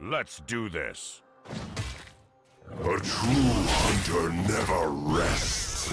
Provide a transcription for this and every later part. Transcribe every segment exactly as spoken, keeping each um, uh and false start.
Let's do this. A true hunter never rests.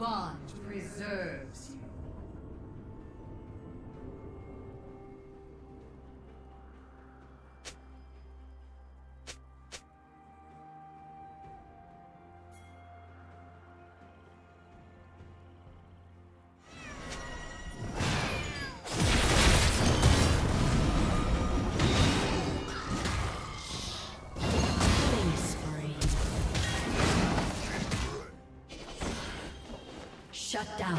Bond preserves you. Shut down.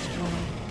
Destroyed.